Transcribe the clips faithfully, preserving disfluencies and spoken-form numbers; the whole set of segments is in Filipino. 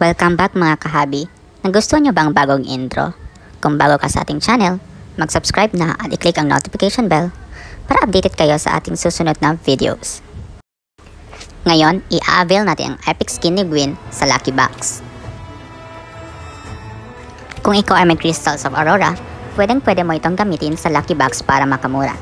Welcome back mga kahabi. Nagusto nyo bang bagong intro? Kung bago ka sa ating channel, mag-subscribe na at i-click ang notification bell para updated kayo sa ating susunod na videos. Ngayon, i-avail natin ang epic skin ni Gwen sa Lucky Box. Kung ikaw ay may crystals of Aurora, pwedeng pwede mo itong gamitin sa Lucky Box para makamura.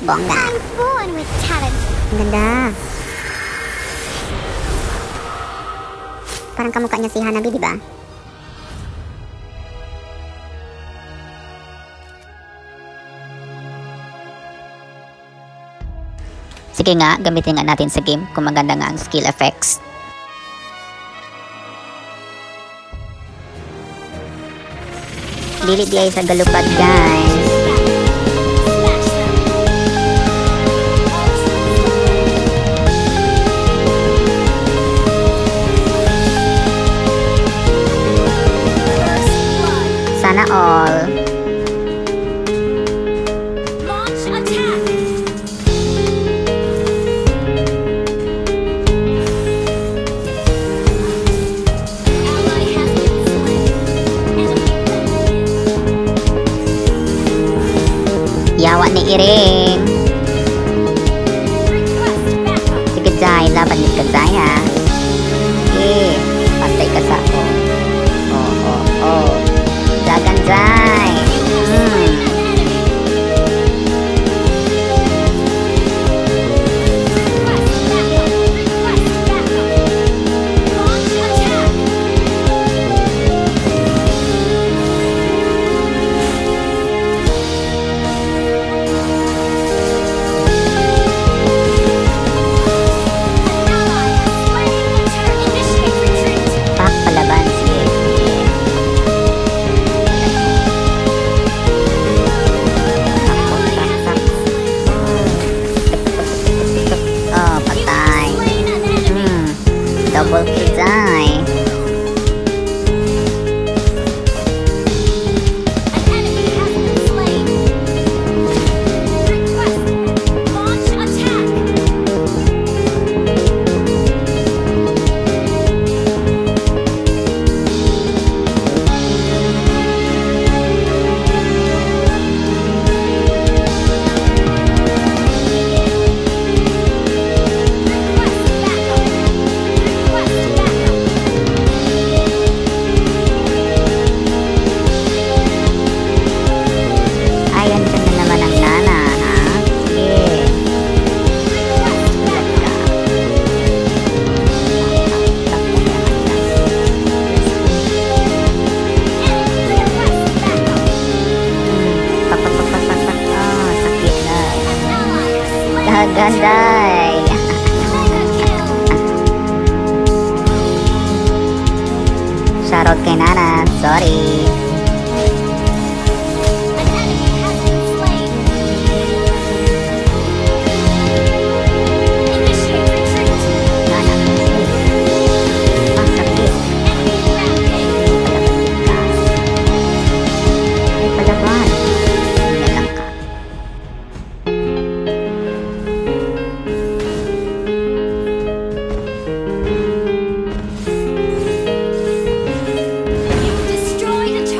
Bongga. Ganda. Parang kamukha niya si Hanabi, di ba? Sige nga, gamitin nga natin sa game kung maganda nga ang skill effects. Dili diay sa galupad, guys. Sana all. Launch attack. Yawa ni Iring. Sige jay, laban ni Kajay ha. Eh, patay ka sa ako. Oh, oh, oh. Dagan jay. Hmm. Double kill die. An enemy has been slain. Request launch attack. Ganday. Shoutout kay Nana, sorry. Destroy the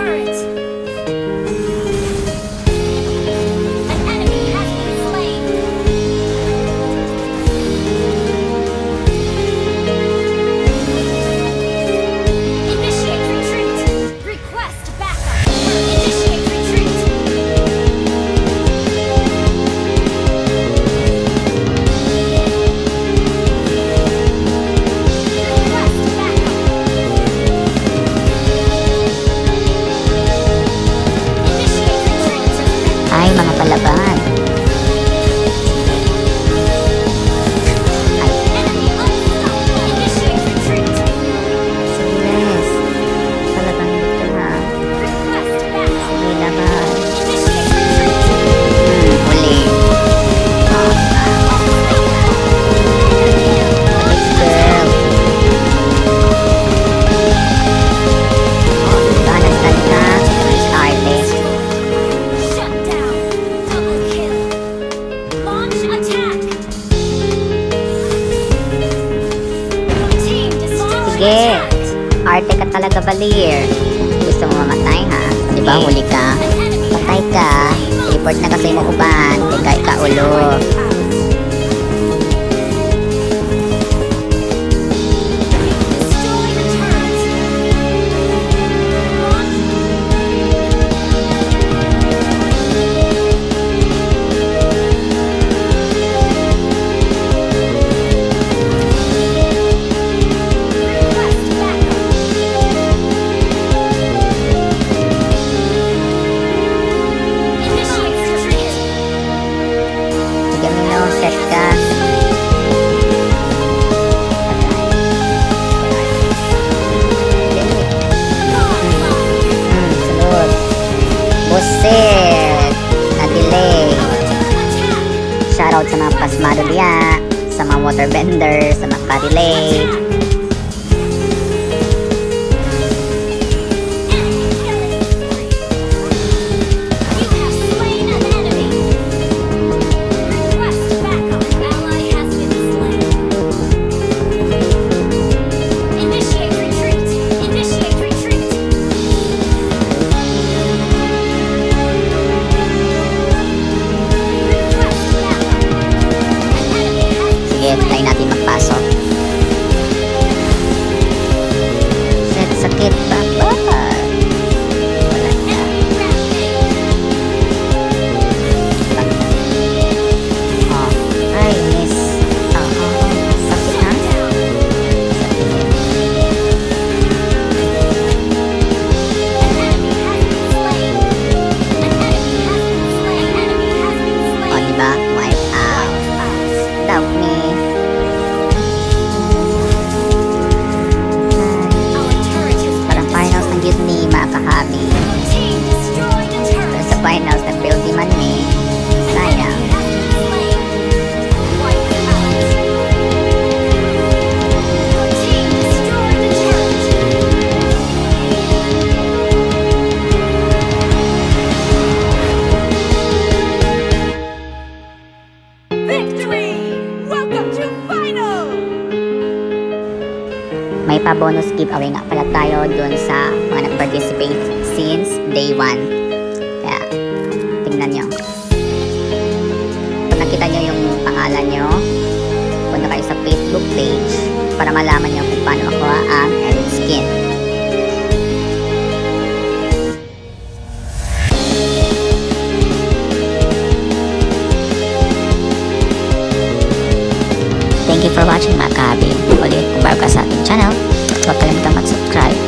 halaga ba, Lear? Gusto mo mamatay, ha? Di ba, huli ka? Patay ka. Report na kasi mo uban. Teka, ikaulo. Buset, na-delay. Shoutout sa mga pasmado diya, sa mga waterbender, sa mga pa-delay. Tayo natin magpasok. Set sakit pa ba? Wala na. Oh. Ay, miss. Oh, oh, oh. Sakit na. Sakit. Oh, diba? Wipe out. Love me. Hanabi. Pero sa finals, nag-build di man eh. Sayang. Victory! Welcome to final! May pa-bonus giveaway nga pala tayo dun sa mga nag-participate since day one. Kaya, tingnan nyo. Kung nakita nyo yung pangalan nyo, punta kayo sa Facebook page para malaman nyo kung paano makuha ang Elite Skin. Thank you for watching, mga kahabi. Ulit, kung bago ka sa ating channel, huwag kalimutang mag-subscribe